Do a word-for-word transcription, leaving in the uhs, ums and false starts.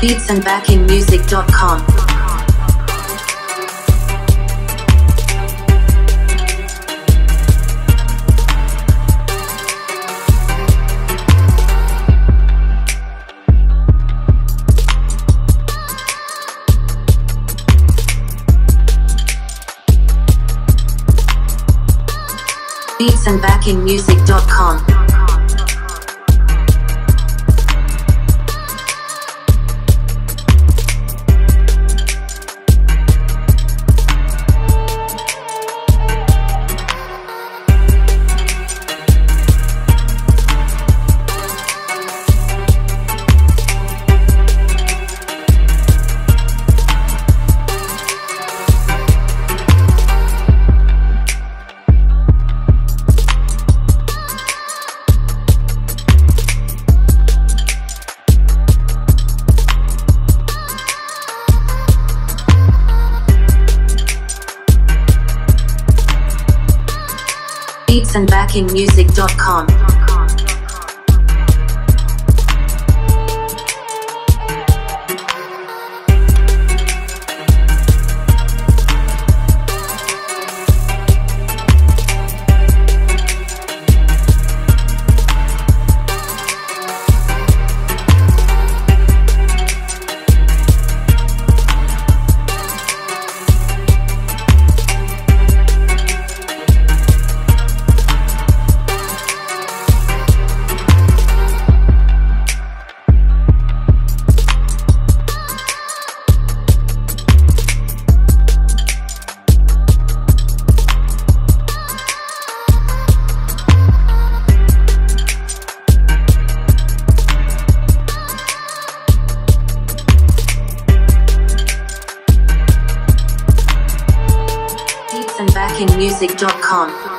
beats and backing music dot com. beats and backing music dot com. beats and backing music dot com. beats and backing music dot com.